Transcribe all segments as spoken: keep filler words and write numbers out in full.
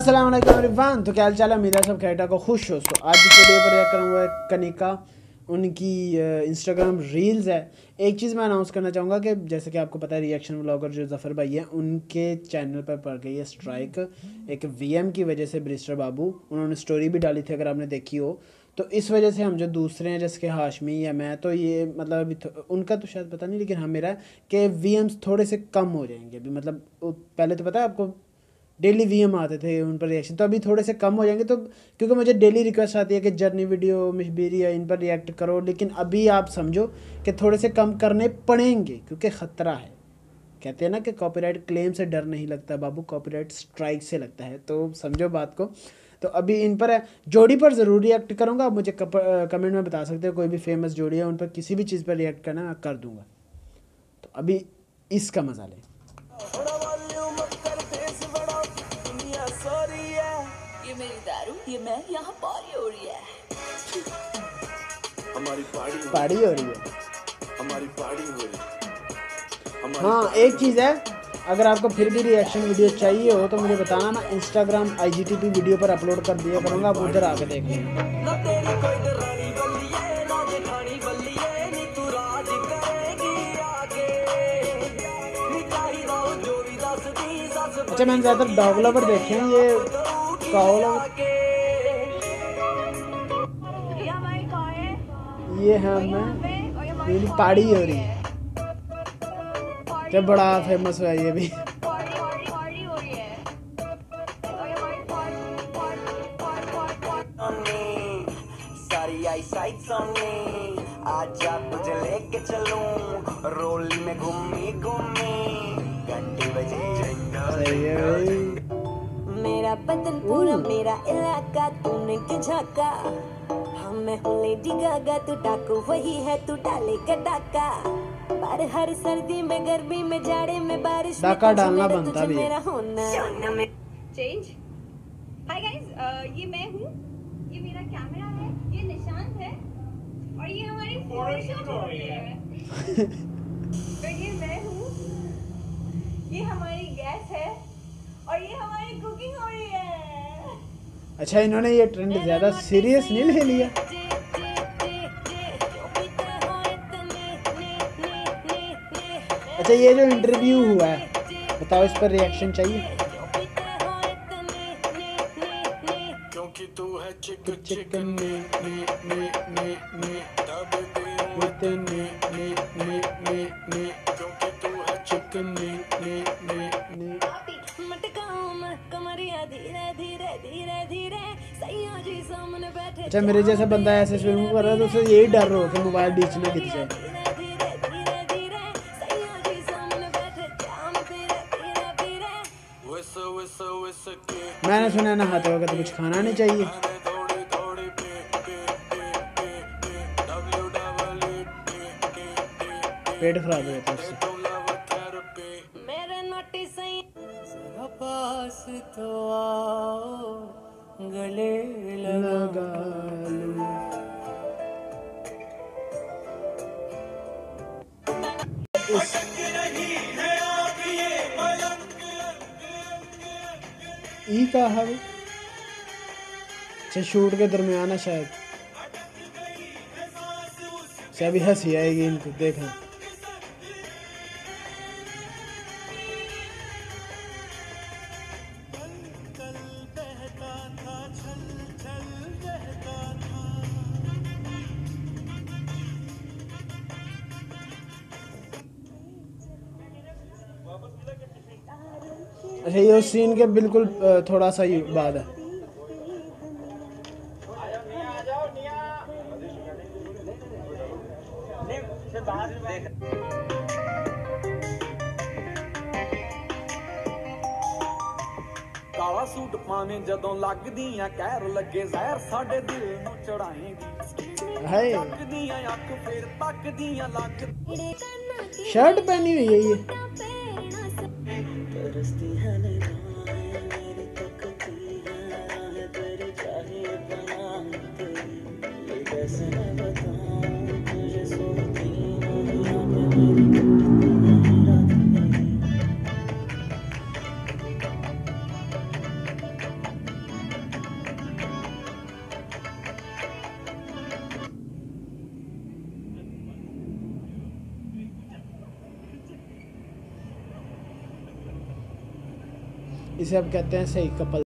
अस्सलाम वालेकुम एवरीवन। तो क्या हाल चाल है, मेरा सब खैर को खुश हो। सो आज इस वीडियो पर रिएक्ट करूँगा कनिका, उनकी इंस्टाग्राम रील्स है। एक चीज़ मैं अनाउंस करना चाहूँगा कि जैसे कि आपको पता है रिएक्शन व्लॉगर जो जफ़र भाई हैं, उनके चैनल पर पड़ गई है स्ट्राइक एक वीएम की वजह से। ब्रिस्टर बाबू उन्होंने स्टोरी भी डाली थी, अगर आपने देखी हो तो। इस वजह से हम जो दूसरे हैं जैसे कि हाशमी या मैं, तो ये मतलब अभी उनका तो शायद पता नहीं, लेकिन हाँ मेरा कि वीएम्स थोड़े से कम हो जाएंगे अभी। मतलब पहले तो पता है आपको डेली वीएम आते थे उन पर रिएक्शन, तो अभी थोड़े से कम हो जाएंगे। तो क्योंकि मुझे डेली रिक्वेस्ट आती है कि जर्नी वीडियो मिशबीरी इन पर रिएक्ट करो, लेकिन अभी आप समझो कि थोड़े से कम करने पड़ेंगे क्योंकि ख़तरा है। कहते हैं ना कि कॉपीराइट क्लेम से डर नहीं लगता बाबू, कॉपीराइट स्ट्राइक से लगता है। तो समझो बात को। तो अभी इन पर है जोड़ी पर ज़रूर रिएक्ट करूँगा। आप मुझे कप, कमेंट में बता सकते हो कोई भी फेमस जोड़ी है, उन पर किसी भी चीज़ पर रिएक्ट करना मैं कर दूँगा। तो अभी इसका मजा लें। ये मैं यहाँ पारी हो रही है, हमारी पारी पारी हो रही है, हमारी पारी हो रही है। हाँ एक चीज़ है, अगर आपको फिर भी रिएक्शन वीडियो चाहिए हो तो मुझे बताना, मैं Instagram I G T V video पर अपलोड कर दिया करूँगा, आप उधर आके देख लेंगे। अच्छा मैंने ज़्यादातर डॉग लवर देखे हैं, ये कावला ये हमें पाड़ी हो रही है, जब बड़ा फेमस हुआ ये भी। आजा तुझे लेके चलूं रोली में घूमी घूमी घंटी बजे मेरा बदन पूरा मेरा इलाका तूने खिझाका, हाँ मैं हूँ लेडी गागा तू डाकू वही है तू डालेगा डाका, पर हर सर्दी में गर्मी में जाड़े में बारिश में डाका डालना बनता भी है। चेंज। हाय गाइस, ये मैं हूँ, ये मेरा कैमरा है, ये निशांत है और ये हमारी फोटोशॉट हो रही है। तो ये मैं हूँ, ये हमारी गैस है और ये हमारी कुकिंग हो रही है। अच्छा इन्होंने ये ट्रेंड ज्यादा सीरियस नहीं ले लिया। अच्छा ये जो इंटरव्यू हुआ है, बताओ इस पर रिएक्शन चाहिए। क्योंकि तू है चिक चिक ने ने ने ने ने तब तू ने ने ने ने ने क्योंकि तू है चिक ने ने ने ने धीरे धीरे धीरे धीरे सही सामने बैठे। अच्छा मेरे जैसा बंदा ऐसे स्विमिंग कर रहा है तो उसे यही डर हो कि मोबाइल बीच में गिर जाए। मैंने सुना ना हाथों का तो कुछ खाना नहीं चाहिए। पेट खराब हो जाता है उससे। तो आओ गले लगा लूं। ई का हर शूट के दरमियान है शायद, सभी हंसी आएगी इनको देखना। अच्छा ये उस सीन के बिल्कुल थोड़ा सा ही बाद है। काला सूट पाने जदों लग दिया कहर लगे जहर साडे दिल नूं चढ़ाएगी है लग दिया अख फिर तक दिया लग शर्ट पहनी हुई है ये। इसे हम कहते हैं सही कपल।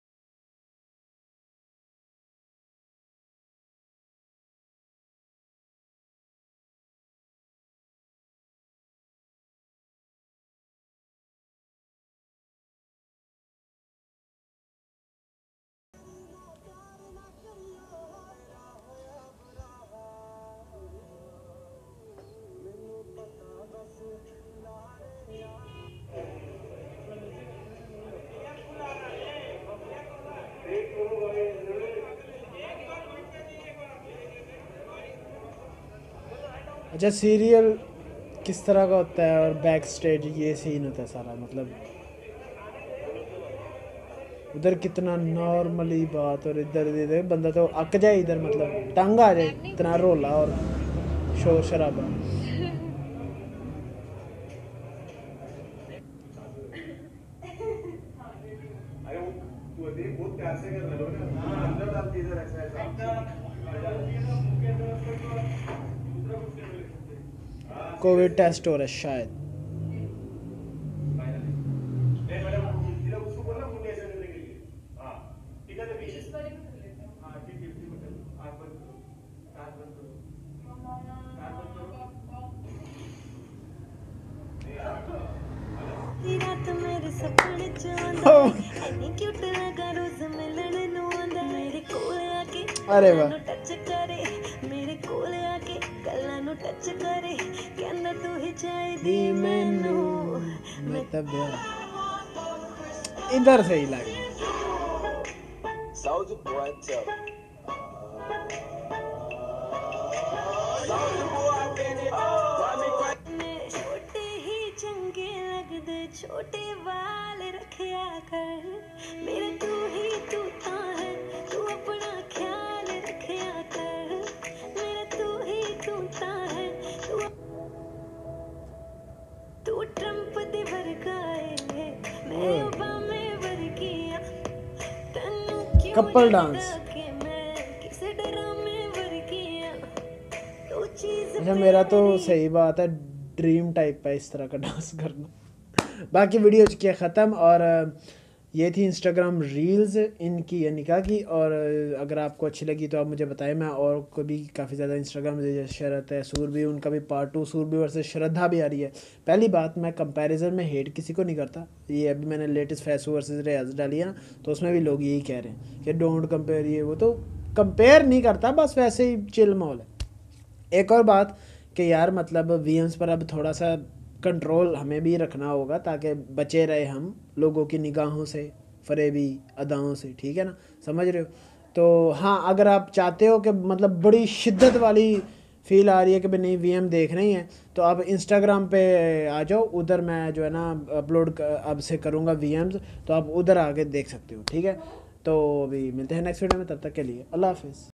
अच्छा, सीरियल किस तरह का होता है और बैक स्टेज ये सीन होता है सारा, मतलब उधर कितना नॉर्मली बात और इधर इधर बंदा तो अक जाए, इधर मतलब तंग आ जाए, इतना रोला और शोर शराबा। कोविड टेस्ट हो रहा है शायद। अरे वाह, इधर से ही लगे। छोटे ही चंगे लगदे छोटे वाले रखिया कर मेरा तू ही तू ता है, तू अपना ख्याल रखिया कर मेरा तू ही तू ता है, तू तू ट्रंप दे वर्गा कपल डांस। अच्छा, मेरा तो सही बात है ड्रीम टाइप है इस तरह का डांस करना। बाकी वीडियोज किया ख़त्म, और ये थी इंस्टाग्राम रील्स इनकी अनिका की। और अगर आपको अच्छी लगी तो आप मुझे बताएं, मैं और को भी काफ़ी ज़्यादा इंस्टाग्राम जैसे शरत है, सूरभी, उनका भी part two, Surbhi versus Shraddha भी आ रही है। पहली बात, मैं कंपैरिजन में हेट किसी को नहीं करता। ये अभी मैंने लेटेस्ट फैसू वर्सेस रियाज डाली है ना, तो उसमें भी लोग यही कह रहे हैं कि डोंट कंपेयर ये वो, तो कंपेयर नहीं करता, बस वैसे ही चिल माहौल है। एक और बात कि यार मतलब वी एम्स पर अब थोड़ा सा कंट्रोल हमें भी रखना होगा ताकि बचे रहे हम लोगों की निगाहों से, फरेबी अदाओं से, ठीक है ना, समझ रहे हो। तो हाँ, अगर आप चाहते हो कि मतलब बड़ी शिद्दत वाली फील आ रही है कि भाई नहीं वीएम देख रही है, तो आप इंस्टाग्राम पे आ जाओ, उधर मैं जो है ना अपलोड अब से करूँगा वीएम्स, तो आप उधर आके देख सकते हो। ठीक है, तो अभी मिलते हैं नेक्स्ट वीडियो में, तब तक के लिए अल्लाह हाफिज़।